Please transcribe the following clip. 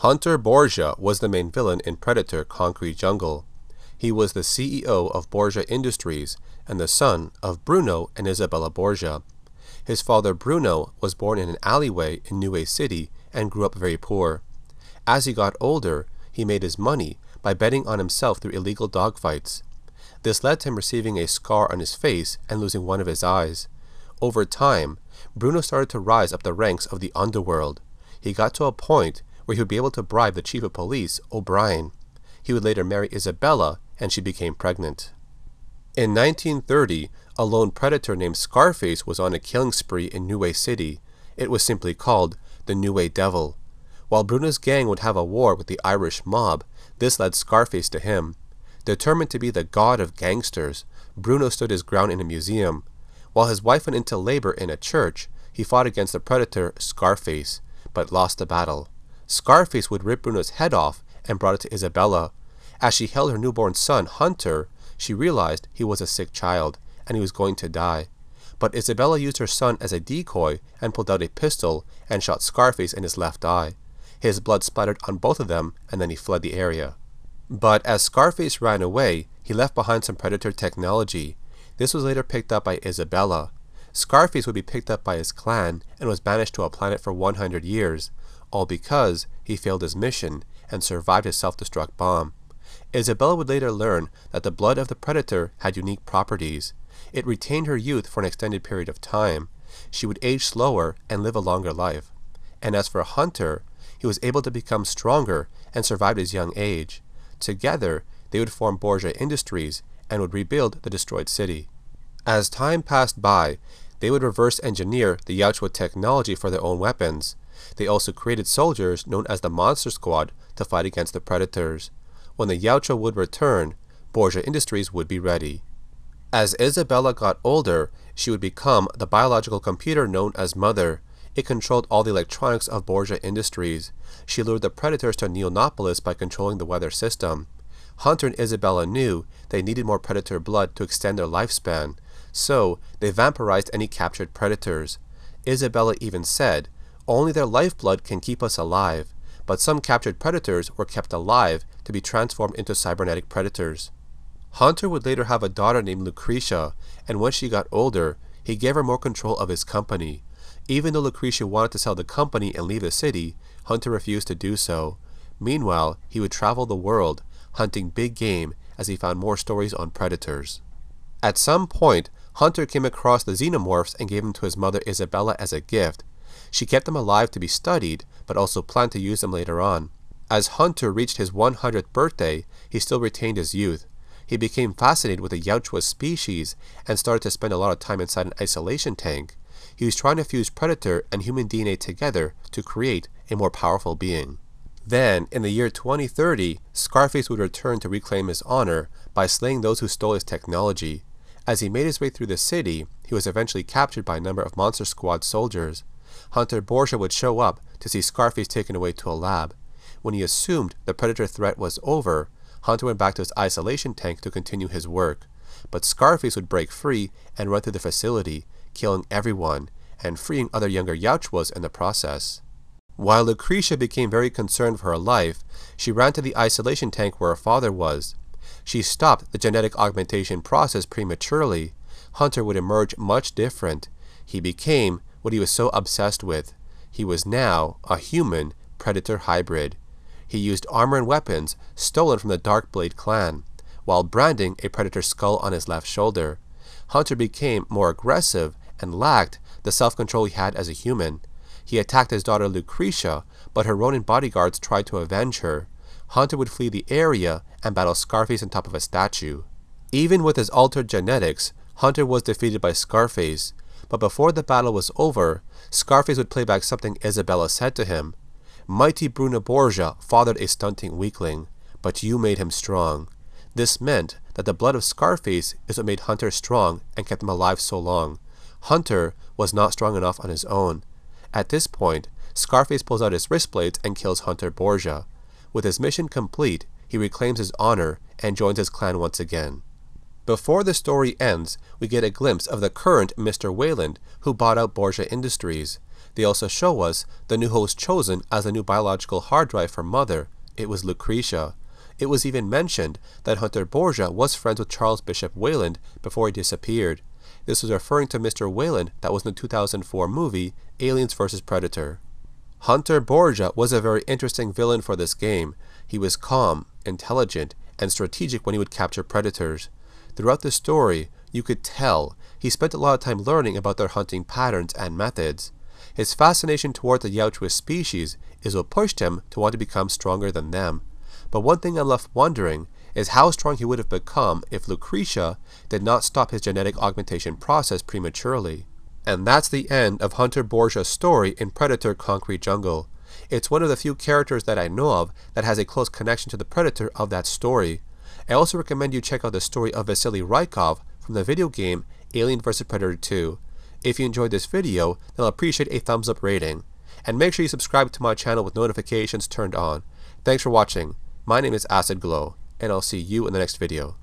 Hunter Borgia was the main villain in Predator Concrete Jungle. He was the CEO of Borgia Industries and the son of Bruno and Isabella Borgia. His father Bruno was born in an alleyway in New Way City and grew up very poor. As he got older, he made his money by betting on himself through illegal dogfights. This led to him receiving a scar on his face and losing one of his eyes. Over time, Bruno started to rise up the ranks of the underworld. He got to a point where he would be able to bribe the chief of police, O'Brien. He would later marry Isabella, and she became pregnant. In 1930, a lone predator named Scarface was on a killing spree in New Way City. It was simply called the New Way Devil. While Bruno's gang would have a war with the Irish mob, this led Scarface to him. Determined to be the god of gangsters, Bruno stood his ground in a museum. While his wife went into labor in a church, he fought against the predator Scarface, but lost the battle. Scarface would rip Bruno's head off and brought it to Isabella. As she held her newborn son, Hunter, she realized he was a sick child, and he was going to die. But Isabella used her son as a decoy and pulled out a pistol and shot Scarface in his left eye. His blood splattered on both of them, and then he fled the area. But as Scarface ran away, he left behind some predator technology. This was later picked up by Isabella. Scarface would be picked up by his clan and was banished to a planet for 100 years, all because he failed his mission and survived his self-destruct bomb. Isabella would later learn that the blood of the predator had unique properties. It retained her youth for an extended period of time. She would age slower and live a longer life. And as for Hunter, he was able to become stronger and survived his young age. Together, they would form Borgia Industries and would rebuild the destroyed city. As time passed by, they would reverse engineer the Yautja technology for their own weapons. They also created soldiers known as the Monster Squad to fight against the predators. When the Yautja would return, Borgia Industries would be ready. As Isabella got older, she would become the biological computer known as Mother. It controlled all the electronics of Borgia Industries. She lured the predators to Neonopolis by controlling the weather system. Hunter and Isabella knew they needed more predator blood to extend their lifespan, so they vampirized any captured predators. Isabella even said, "Only their lifeblood can keep us alive," but some captured predators were kept alive to be transformed into cybernetic predators. Hunter would later have a daughter named Lucretia, and when she got older, he gave her more control of his company. Even though Lucretia wanted to sell the company and leave the city, Hunter refused to do so. Meanwhile, he would travel the world, hunting big game as he found more stories on predators. At some point, Hunter came across the Xenomorphs and gave them to his mother Isabella as a gift. She kept them alive to be studied, but also planned to use them later on. As Hunter reached his 100th birthday, he still retained his youth. He became fascinated with the Yautja species and started to spend a lot of time inside an isolation tank. He was trying to fuse predator and human DNA together to create a more powerful being. Then, in the year 2030, Scarface would return to reclaim his honor by slaying those who stole his technology. As he made his way through the city, he was eventually captured by a number of Monster Squad soldiers. Hunter Borgia would show up to see Scarface taken away to a lab. When he assumed the predator threat was over, Hunter went back to his isolation tank to continue his work. But Scarface would break free and run through the facility, killing everyone and freeing other younger Yautjas in the process. While Lucretia became very concerned for her life, she ran to the isolation tank where her father was. She stopped the genetic augmentation process prematurely. Hunter would emerge much different. He became what he was so obsessed with. He was now a human predator hybrid. He used armor and weapons stolen from the Darkblade clan, while branding a predator skull on his left shoulder. Hunter became more aggressive and lacked the self-control he had as a human. He attacked his daughter Lucretia, but her Ronin bodyguards tried to avenge her. Hunter would flee the area and battle Scarface on top of a statue. Even with his altered genetics, Hunter was defeated by Scarface, but before the battle was over, Scarface would play back something Isabella said to him. "Mighty Bruno Borgia fathered a stunting weakling, but you made him strong." This meant that the blood of Scarface is what made Hunter strong and kept him alive so long. Hunter was not strong enough on his own. At this point, Scarface pulls out his wristblades and kills Hunter Borgia. With his mission complete, he reclaims his honor and joins his clan once again. Before the story ends, we get a glimpse of the current Mr. Weyland, who bought out Borgia Industries. They also show us the new host chosen as the new biological hard drive for Mother. It was Lucretia. It was even mentioned that Hunter Borgia was friends with Charles Bishop Weyland before he disappeared. This was referring to Mr. Weyland that was in the 2004 movie Aliens vs. Predator. Hunter Borgia was a very interesting villain for this game. He was calm, intelligent, and strategic when he would capture predators. Throughout the story, you could tell he spent a lot of time learning about their hunting patterns and methods. His fascination toward the Yautja species is what pushed him to want to become stronger than them. But one thing I'm left wondering is how strong he would have become if Lucretia did not stop his genetic augmentation process prematurely. And that's the end of Hunter Borgia's story in Predator Concrete Jungle. It's one of the few characters that I know of that has a close connection to the Predator of that story. I also recommend you check out the story of Vasily Rykov from the video game Alien vs Predator 2. If you enjoyed this video, then I'll appreciate a thumbs up rating. And make sure you subscribe to my channel with notifications turned on. Thanks for watching. My name is AcidGlow, and I'll see you in the next video.